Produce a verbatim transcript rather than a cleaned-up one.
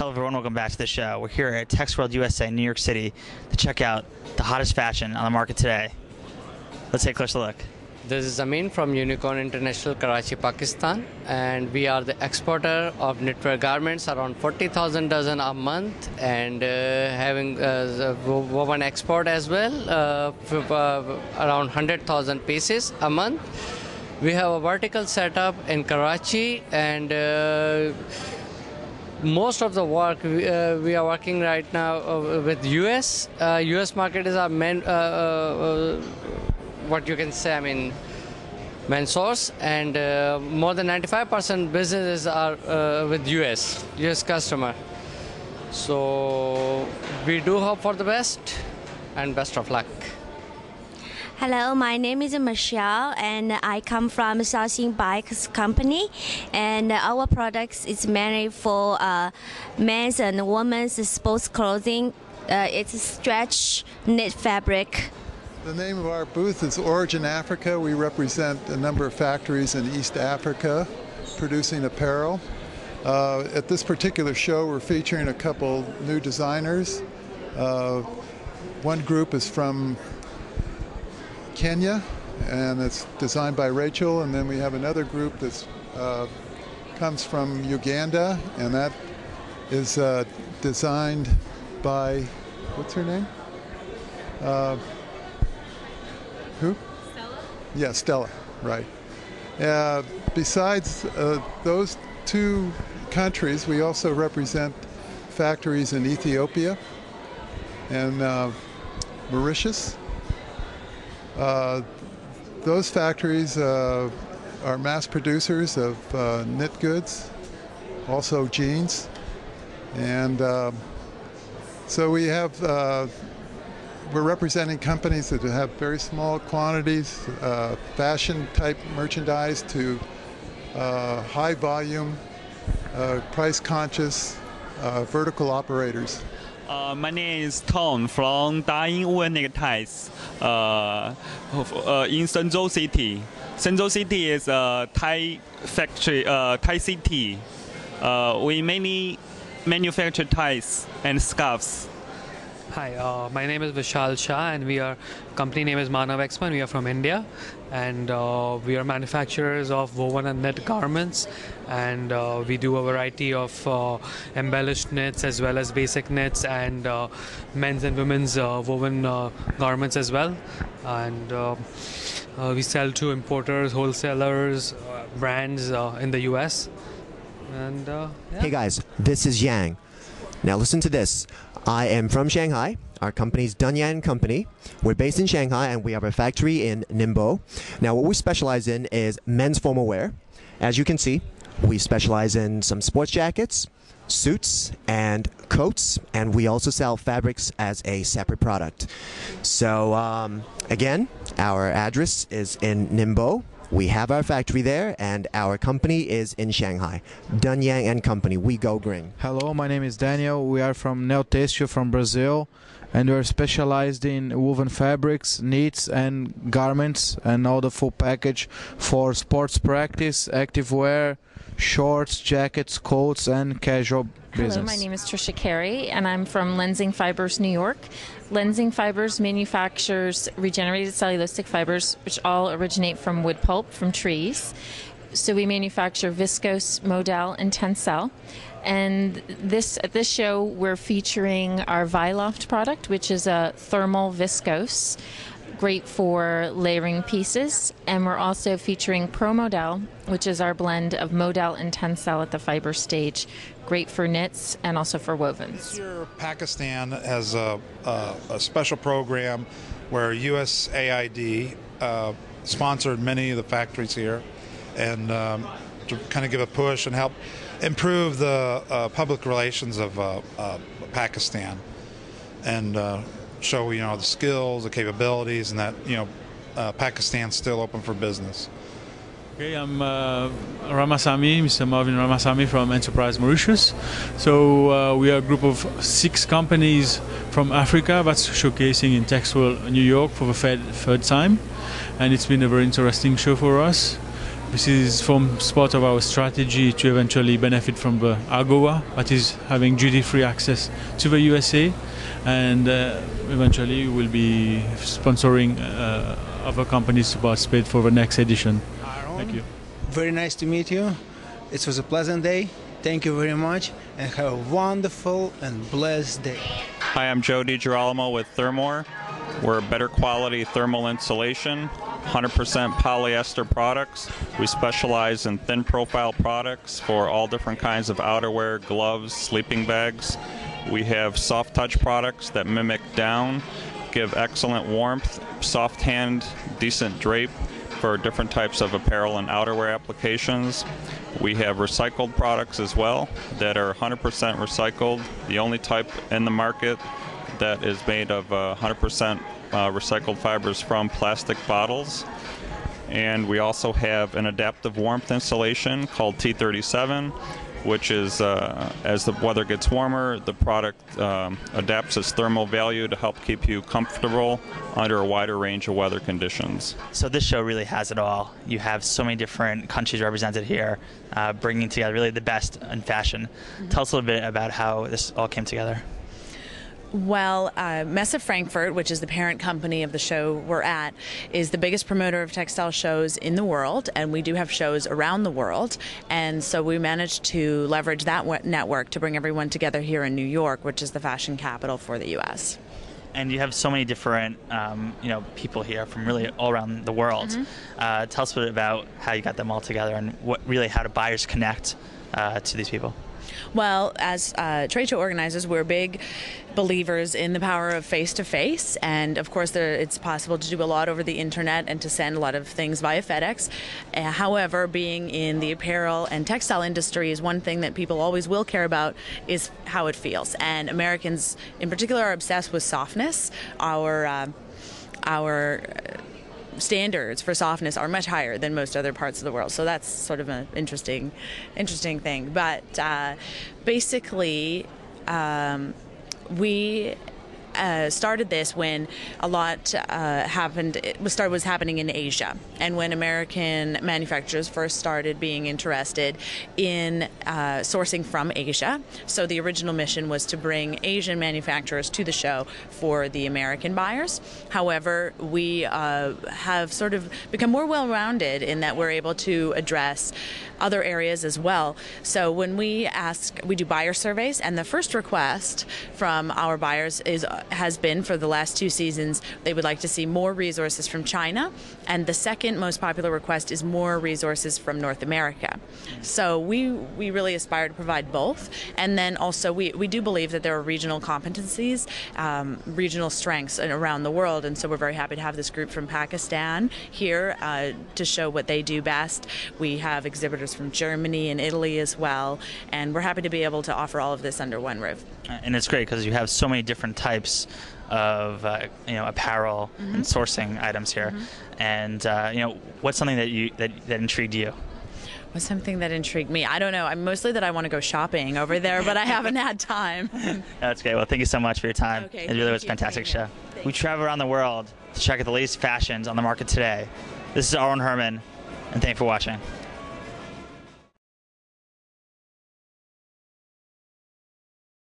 Hello everyone, welcome back to the show. We're here at Texworld U S A in New York City to check out the hottest fashion on the market today. Let's take a closer look. This is Amin from Unicorn International, Karachi, Pakistan, and we are the exporter of knitwear garments, around forty thousand dozen a month, and uh, having uh, woven export as well, uh, around one hundred thousand pieces a month. We have a vertical setup in Karachi, and uh, most of the work we, uh, we are working right now uh, with U S Uh, U S market is our main, uh, uh, what you can say, I mean, main source, and uh, more than ninety-five percent businesses are uh, with U S U S customer. So we do hope for the best, and best of luck. Hello, my name is Michelle, and I come from Sourcing Bikes Company, and our products is mainly for uh, men's and women's sports clothing. Uh, it's stretch knit fabric. The name of our booth is Origin Africa. We represent a number of factories in East Africa producing apparel. Uh, at this particular show, we're featuring a couple new designers. Uh, one group is from Kenya, and it's designed by Rachel, and then we have another group that uh, comes from Uganda, and that is uh, designed by, what's her name? Uh, who? Stella? Yeah, Stella, right. Uh, besides uh, those two countries, we also represent factories in Ethiopia and uh, Mauritius. Uh, those factories uh, are mass producers of uh, knit goods, also jeans, and uh, so we have, uh, we're representing companies that have very small quantities, uh, fashion type merchandise to uh, high volume, uh, price conscious, uh, vertical operators. Uh, my name is Tom from Dai In Wen Neg Ties uh, uh, in Shenzhou City. Shenzhou City is a Thai factory, uh, Thai city. Uh, we mainly manufacture ties and scarves. Hi, uh, my name is Vishal Shah, and we are company name is Manav Expan. We are from India, and uh, we are manufacturers of woven and knit garments, and uh, we do a variety of uh, embellished knits as well as basic knits, and uh, men's and women's uh, woven uh, garments as well, and uh, uh, we sell to importers, wholesalers, uh, brands uh, in the U S. And uh, yeah. Hey guys, this is Yang. Now listen to this. I am from Shanghai. Our company is Dongyang Company. We're based in Shanghai, and we have a factory in Ningbo. Now what we specialize in is men's formal wear. As you can see, we specialize in some sports jackets, suits, and coats, and we also sell fabrics as a separate product. So um, again, our address is in Ningbo. We have our factory there, and our company is in Shanghai. Dongyang and Company, we go green. Hello, my name is Daniel. We are from Neotecio from Brazil, and we're specialized in woven fabrics, knits, and garments, and all the full package for sports practice, active wear, shorts, jackets, coats, and casual business. Hello, my name is Tricia Carey, and I'm from Lenzing Fibers, New York. Lenzing Fibers manufactures regenerated cellulosic fibers, which all originate from wood pulp from trees. So we manufacture viscose, modal, and tencel. And this at this show, we're featuring our Viloft product, which is a thermal viscose, great for layering pieces. And we're also featuring ProModal, which is our blend of modal and tencel at the fiber stage, great for knits and also for wovens. This year, Pakistan has a, a, a special program where U S A I D uh, sponsored many of the factories here, and um, to kind of give a push and help improve the uh, public relations of uh, uh, Pakistan, and uh, show you know the skills, the capabilities, and that you know uh, Pakistan's still open for business. Okay, I'm uh, Ramasamy, Mister Marvin Ramasamy from Enterprise Mauritius. So uh, we are a group of six companies from Africa that's showcasing in Texworld, New York, for the third time, and it's been a very interesting show for us. This is from part of our strategy to eventually benefit from the AGOA, that is having duty-free access to the U S A, and uh, eventually we'll be sponsoring uh, other companies to participate for the next edition. Aaron, thank you. Very nice to meet you. It was a pleasant day. Thank you very much, and have a wonderful and blessed day. Hi, I'm Joe DiGirolamo with Thermor. We're better quality thermal insulation, one hundred percent polyester products. We specialize in thin profile products for all different kinds of outerwear, gloves, sleeping bags. We have soft touch products that mimic down, give excellent warmth, soft hand, decent drape for different types of apparel and outerwear applications. We have recycled products as well that are one hundred percent recycled, the only type in the market that is made of uh, one hundred percent uh, recycled fibers from plastic bottles. And we also have an adaptive warmth insulation called T thirty-seven, which is uh, as the weather gets warmer, the product um, adapts its thermal value to help keep you comfortable under a wider range of weather conditions. So this show really has it all. You have so many different countries represented here, uh, bringing together really the best in fashion. Mm-hmm. Tell us a little bit about how this all came together. Well, uh, Messe Frankfurt, which is the parent company of the show we're at, is the biggest promoter of textile shows in the world, and we do have shows around the world, and so we managed to leverage that network to bring everyone together here in New York, which is the fashion capital for the U S And you have so many different um, you know, people here from really all around the world. Mm-hmm. uh, tell us a bit about how you got them all together and what really how do buyers connect uh, to these people. Well, as uh, trade show organizers, we're big believers in the power of face-to-face, and of course there, it's possible to do a lot over the internet and to send a lot of things via FedEx. Uh, however, being in the apparel and textile industry, is one thing that people always will care about is how it feels, and Americans in particular are obsessed with softness. Our uh, our standards for softness are much higher than most other parts of the world, so that's sort of an interesting interesting thing. But uh, basically um, we uh, started this when a lot uh, happened it was started was happening in Asia, and when American manufacturers first started being interested in uh, sourcing from Asia. So the original mission was to bring Asian manufacturers to the show for the American buyers. However, we uh, have sort of become more well-rounded in that we're able to address other areas as well. So when we ask, we do buyer surveys, and the first request from our buyers is has been for the last two seasons, they would like to see more resources from China, and the second most popular request is more resources from North America. So we we really aspire to provide both, and then also we, we do believe that there are regional competencies, um, regional strengths around the world, and so we're very happy to have this group from Pakistan here uh, to show what they do best. We have exhibitors from Germany and Italy as well, and we're happy to be able to offer all of this under one roof. And it's great because you have so many different types of uh, you know, apparel mm-hmm. and sourcing items here. Mm-hmm. And uh, you know, what's something that you that, that intrigued you? Was something that intrigued me? I don't know. I'm mostly that I want to go shopping over there, but I haven't had time. That's great. Well, thank you so much for your time. Okay, it really was a fantastic show. We travel around the world to check out the latest fashions on the market today. This is Arlen Herman, and thanks for watching.